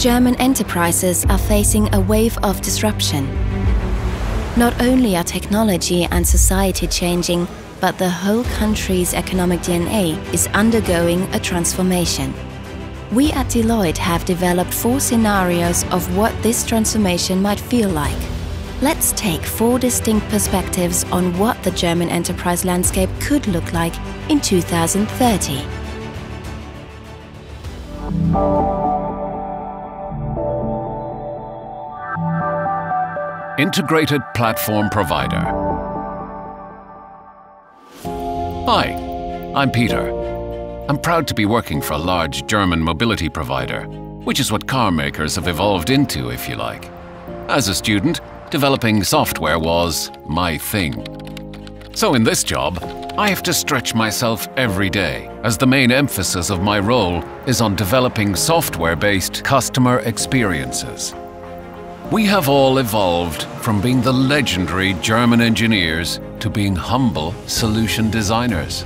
German enterprises are facing a wave of disruption. Not only are technology and society changing, but the whole country's economic DNA is undergoing a transformation. We at Deloitte have developed 4 scenarios of what this transformation might feel like. Let's take 4 distinct perspectives on what the German enterprise landscape could look like in 2030. Integrated Platform Provider. Hi, I'm Peter. I'm proud to be working for a large German mobility provider, which is what car makers have evolved into, if you like. As a student, developing software was my thing. So in this job, I have to stretch myself every day, as the main emphasis of my role is on developing software-based customer experiences. We have all evolved from being the legendary German engineers to being humble solution designers.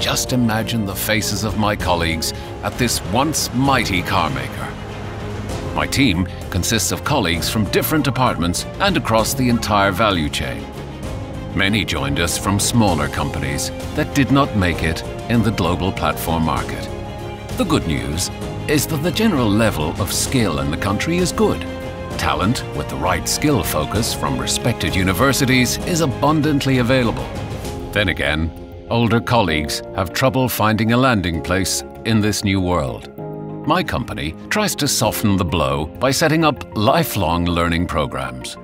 Just imagine the faces of my colleagues at this once mighty car maker. My team consists of colleagues from different departments and across the entire value chain. Many joined us from smaller companies that did not make it in the global platform market. The good news is that the general level of skill in the country is good. Talent with the right skill focus from respected universities is abundantly available. Then again, older colleagues have trouble finding a landing place in this new world. My company tries to soften the blow by setting up lifelong learning programs.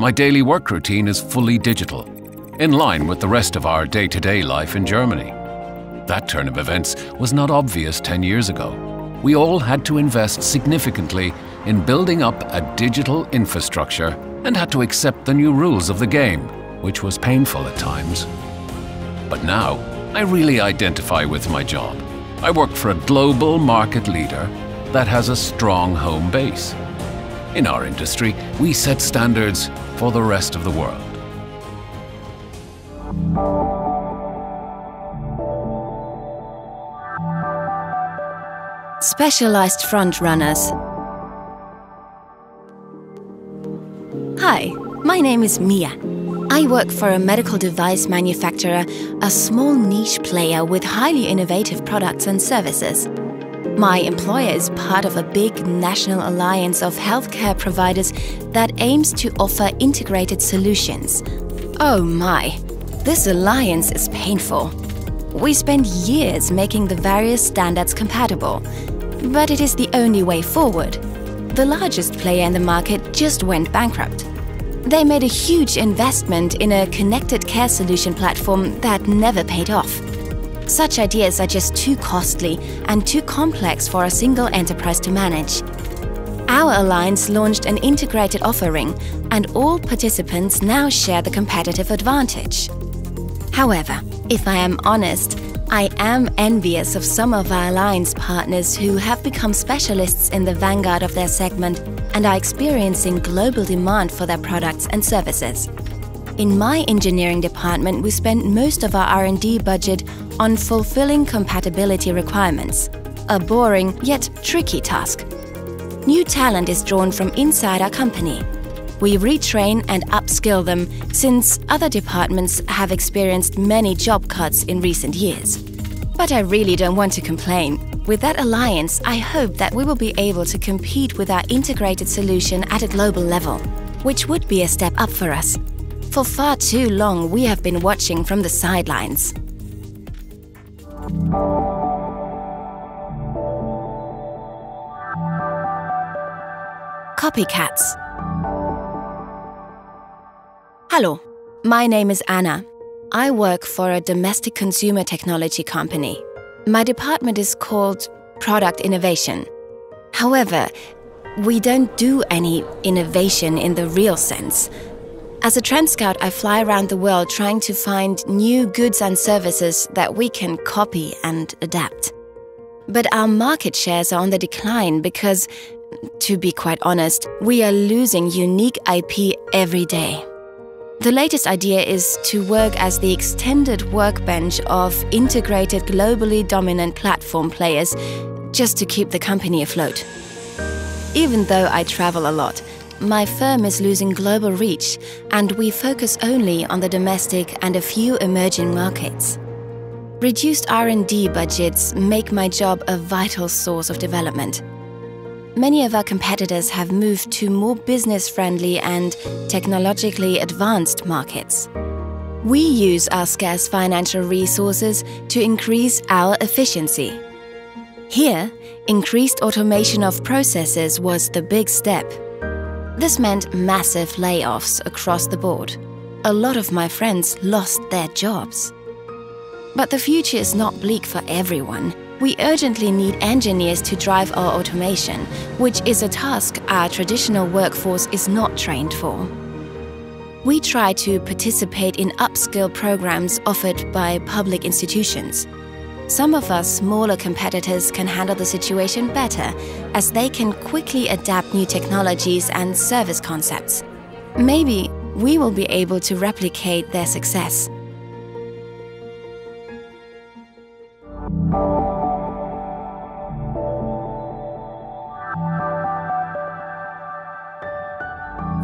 My daily work routine is fully digital, in line with the rest of our day-to-day life in Germany. That turn of events was not obvious 10 years ago. We all had to invest significantly in building up a digital infrastructure and had to accept the new rules of the game, which was painful at times. But now, I really identify with my job. I work for a global market leader that has a strong home base. In our industry, we set standards for the rest of the world. Specialized front runners. Hi, my name is Mia. I work for a medical device manufacturer, a small niche player with highly innovative products and services. My employer is part of a big national alliance of healthcare providers that aims to offer integrated solutions. Oh my, this alliance is painful. We spend years making the various standards compatible, but it is the only way forward. The largest player in the market just went bankrupt. They made a huge investment in a connected care solution platform that never paid off. Such ideas are just too costly and too complex for a single enterprise to manage. Our alliance launched an integrated offering, and all participants now share the competitive advantage. However, if I am honest, I am envious of some of our alliance partners who have become specialists in the vanguard of their segment and are experiencing global demand for their products and services. In my engineering department, we spend most of our R&D budget on fulfilling compatibility requirements, a boring yet tricky task. New talent is drawn from inside our company. We retrain and upskill them, since other departments have experienced many job cuts in recent years. But I really don't want to complain. With that alliance, I hope that we will be able to compete with our integrated solution at a global level, which would be a step up for us. For far too long, we have been watching from the sidelines. Copycats. Hello, my name is Anna. I work for a domestic consumer technology company. My department is called Product Innovation. However, we don't do any innovation in the real sense. As a trend scout, I fly around the world trying to find new goods and services that we can copy and adapt. But our market shares are on the decline because, to be quite honest, we are losing unique IP every day. The latest idea is to work as the extended workbench of integrated, globally dominant platform players, just to keep the company afloat. Even though I travel a lot, my firm is losing global reach, and we focus only on the domestic and a few emerging markets. Reduced R&D budgets make my job a vital source of development. Many of our competitors have moved to more business-friendly and technologically advanced markets. We use our scarce financial resources to increase our efficiency. Here, increased automation of processes was the big step. This meant massive layoffs across the board. A lot of my friends lost their jobs. But the future is not bleak for everyone. We urgently need engineers to drive our automation, which is a task our traditional workforce is not trained for. We try to participate in upskill programs offered by public institutions. Some of our smaller competitors can handle the situation better, as they can quickly adapt new technologies and service concepts. Maybe we will be able to replicate their success.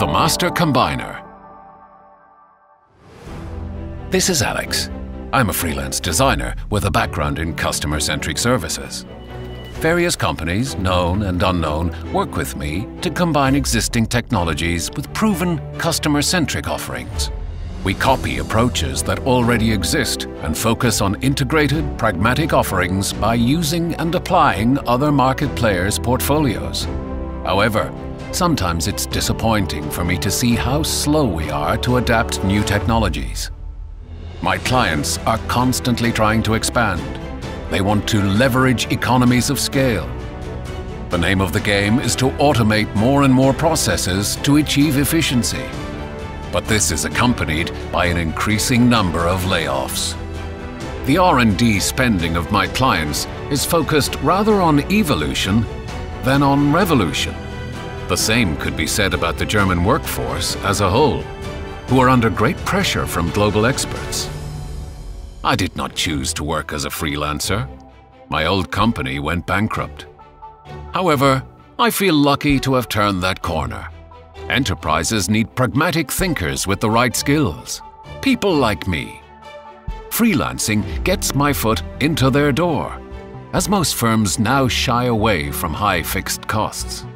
The Master Combiner. This is Alex. I'm a freelance designer with a background in customer-centric services. Various companies, known and unknown, work with me to combine existing technologies with proven customer-centric offerings. We copy approaches that already exist and focus on integrated, pragmatic offerings by using and applying other market players' portfolios. However, sometimes it's disappointing for me to see how slow we are to adapt new technologies. My clients are constantly trying to expand. They want to leverage economies of scale. The name of the game is to automate more and more processes to achieve efficiency. But this is accompanied by an increasing number of layoffs. The R&D spending of my clients is focused rather on evolution than on revolution. The same could be said about the German workforce as a whole, who are under great pressure from global experts. I did not choose to work as a freelancer. My old company went bankrupt. However, I feel lucky to have turned that corner. Enterprises need pragmatic thinkers with the right skills, people like me. Freelancing gets my foot into their door, as most firms now shy away from high fixed costs.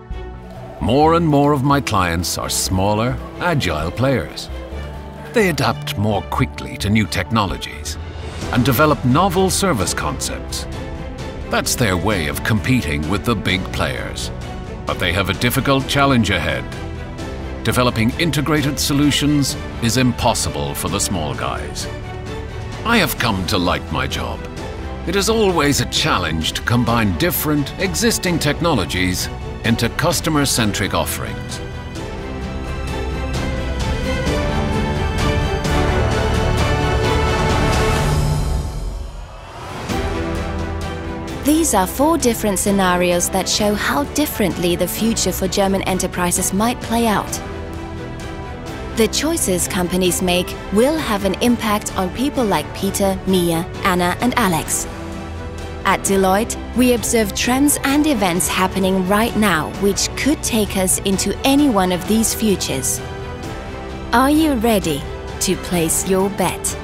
More and more of my clients are smaller, agile players. They adapt more quickly to new technologies and develop novel service concepts. That's their way of competing with the big players. But they have a difficult challenge ahead. Developing integrated solutions is impossible for the small guys. I have come to like my job. It is always a challenge to combine different, existing technologies into customer-centric offerings. These are 4 different scenarios that show how differently the future for German enterprises might play out. The choices companies make will have an impact on people like Peter, Mia, Anna and Alex. At Deloitte, we observe trends and events happening right now which could take us into any one of these futures. Are you ready to place your bet?